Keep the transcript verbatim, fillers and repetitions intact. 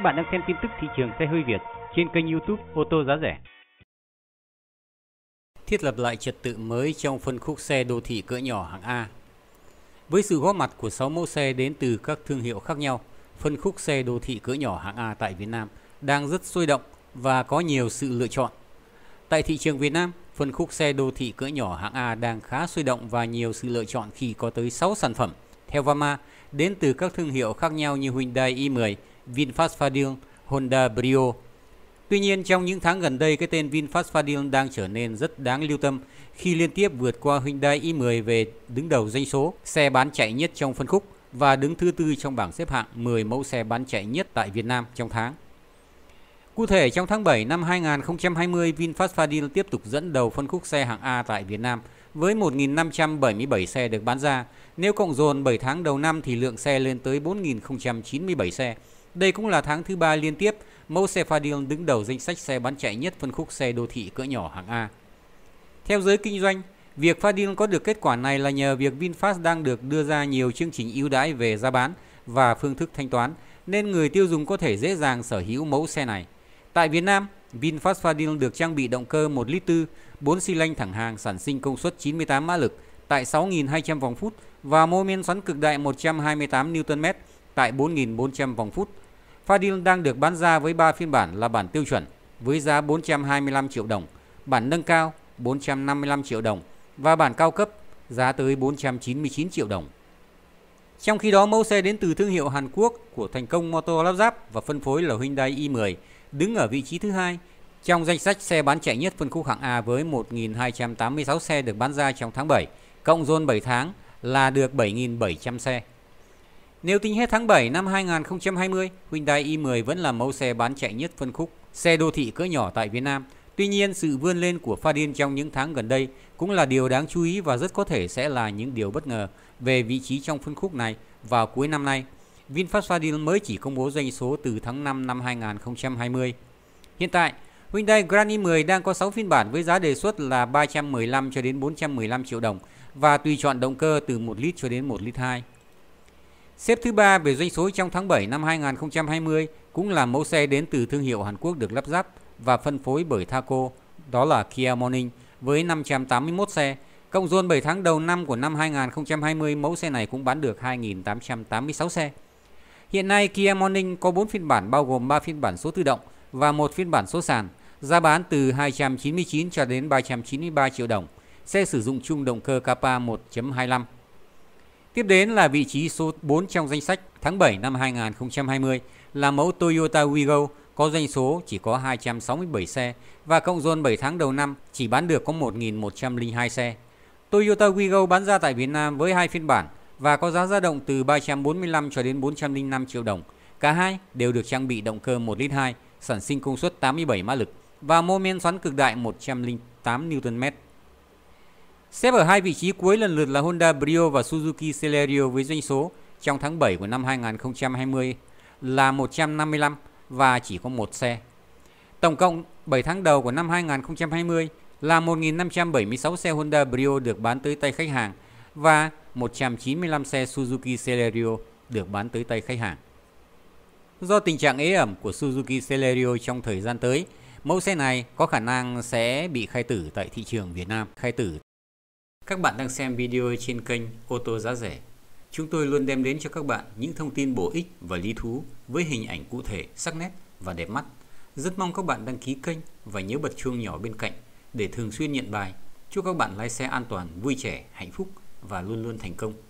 Các bạn đang xem tin tức thị trường xe hơi Việt trên kênh YouTube ô tô giá rẻ. Thiết lập lại trật tự mới trong phân khúc xe đô thị cỡ nhỏ hạng A. Với sự góp mặt của sáu mẫu xe đến từ các thương hiệu khác nhau, phân khúc xe đô thị cỡ nhỏ hạng A tại Việt Nam đang rất sôi động và có nhiều sự lựa chọn. Tại thị trường Việt Nam, phân khúc xe đô thị cỡ nhỏ hạng A đang khá sôi động và nhiều sự lựa chọn khi có tới sáu sản phẩm, theo vê a em a, đến từ các thương hiệu khác nhau như Hyundai i mười, VinFast Fadil, Honda Brio. Tuy nhiên, trong những tháng gần đây, cái tên VinFast Fadil đang trở nên rất đáng lưu tâm khi liên tiếp vượt qua Hyundai i mười về đứng đầu doanh số xe bán chạy nhất trong phân khúc và đứng thứ tư trong bảng xếp hạng mười mẫu xe bán chạy nhất tại Việt Nam trong tháng. Cụ thể, trong tháng bảy năm hai nghìn không trăm hai mươi, VinFast Fadil tiếp tục dẫn đầu phân khúc xe hạng A tại Việt Nam với một nghìn năm trăm bảy mươi bảy xe được bán ra. Nếu cộng dồn bảy tháng đầu năm thì lượng xe lên tới bốn nghìn không trăm chín mươi bảy xe. Đây cũng là tháng thứ ba liên tiếp mẫu xe Fadil đứng đầu danh sách xe bán chạy nhất phân khúc xe đô thị cỡ nhỏ hạng A. Theo giới kinh doanh, việc Fadil có được kết quả này là nhờ việc VinFast đang được đưa ra nhiều chương trình ưu đãi về giá bán và phương thức thanh toán, nên người tiêu dùng có thể dễ dàng sở hữu mẫu xe này. Tại Việt Nam, VinFast Fadil được trang bị động cơ một lít tư, bốn xi lanh thẳng hàng sản sinh công suất chín mươi tám mã lực tại sáu nghìn hai trăm vòng phút và mô men xoắn cực đại một trăm hai mươi tám Nm tại bốn nghìn bốn trăm vòng phút. Fadil đang được bán ra với ba phiên bản là bản tiêu chuẩn với giá bốn trăm hai mươi lăm triệu đồng, bản nâng cao bốn trăm năm mươi lăm triệu đồng và bản cao cấp giá tới bốn trăm chín mươi chín triệu đồng. Trong khi đó, mẫu xe đến từ thương hiệu Hàn Quốc của Thành Công Motor lắp ráp và phân phối là Hyundai i mười đứng ở vị trí thứ hai trong danh sách xe bán chạy nhất phân khúc hạng A với một nghìn hai trăm tám mươi sáu xe được bán ra trong tháng bảy, cộng dồn bảy tháng là được bảy nghìn bảy trăm xe. Nếu tính hết tháng bảy năm hai nghìn không trăm hai mươi, Hyundai i mười vẫn là mẫu xe bán chạy nhất phân khúc xe đô thị cỡ nhỏ tại Việt Nam. Tuy nhiên, sự vươn lên của Fadil trong những tháng gần đây cũng là điều đáng chú ý và rất có thể sẽ là những điều bất ngờ về vị trí trong phân khúc này vào cuối năm nay. VinFast Fadil mới chỉ công bố doanh số từ tháng năm năm hai nghìn không trăm hai mươi. Hiện tại, Hyundai Grand i mười đang có sáu phiên bản với giá đề xuất là ba trăm mười lăm cho đến bốn trăm mười lăm triệu đồng và tùy chọn động cơ từ một lít cho đến một lít hai. Xếp thứ ba về doanh số trong tháng bảy năm hai nghìn không trăm hai mươi cũng là mẫu xe đến từ thương hiệu Hàn Quốc được lắp ráp và phân phối bởi Thaco, đó là Kia Morning với năm trăm tám mươi mốt xe. Cộng dồn bảy tháng đầu năm của năm hai nghìn không trăm hai mươi, mẫu xe này cũng bán được hai nghìn tám trăm tám mươi sáu xe. Hiện nay, Kia Morning có bốn phiên bản bao gồm ba phiên bản số tự động và một phiên bản số sàn, giá bán từ hai trăm chín mươi chín cho đến ba trăm chín mươi ba triệu đồng. Xe sử dụng chung động cơ Kappa một chấm hai lăm. Tiếp đến là vị trí số bốn trong danh sách tháng bảy năm hai nghìn không trăm hai mươi là mẫu Toyota Wigo có doanh số chỉ có hai trăm sáu mươi bảy xe và cộng dồn bảy tháng đầu năm chỉ bán được có một nghìn một trăm lẻ hai xe. Toyota Wigo bán ra tại Việt Nam với hai phiên bản và có giá dao động từ ba trăm bốn mươi lăm cho đến bốn trăm lẻ năm triệu đồng. Cả hai đều được trang bị động cơ một lít hai, sản sinh công suất tám mươi bảy mã lực và mô men xoắn cực đại một trăm lẻ tám Nm. Xếp ở hai vị trí cuối lần lượt là Honda Brio và Suzuki Celerio với doanh số trong tháng bảy của năm hai nghìn không trăm hai mươi là một trăm năm mươi lăm và chỉ có một xe. Tổng cộng bảy tháng đầu của năm hai nghìn không trăm hai mươi là một nghìn năm trăm bảy mươi sáu xe Honda Brio được bán tới tay khách hàng và một trăm chín mươi lăm xe Suzuki Celerio được bán tới tay khách hàng. Do tình trạng ế ẩm của Suzuki Celerio trong thời gian tới, mẫu xe này có khả năng sẽ bị khai tử tại thị trường Việt Nam. Khai tử. Các bạn đang xem video trên kênh ô tô giá rẻ. Chúng tôi luôn đem đến cho các bạn những thông tin bổ ích và lý thú với hình ảnh cụ thể, sắc nét và đẹp mắt. Rất mong các bạn đăng ký kênh và nhớ bật chuông nhỏ bên cạnh để thường xuyên nhận bài. Chúc các bạn lái xe an toàn, vui trẻ, hạnh phúc và luôn luôn thành công.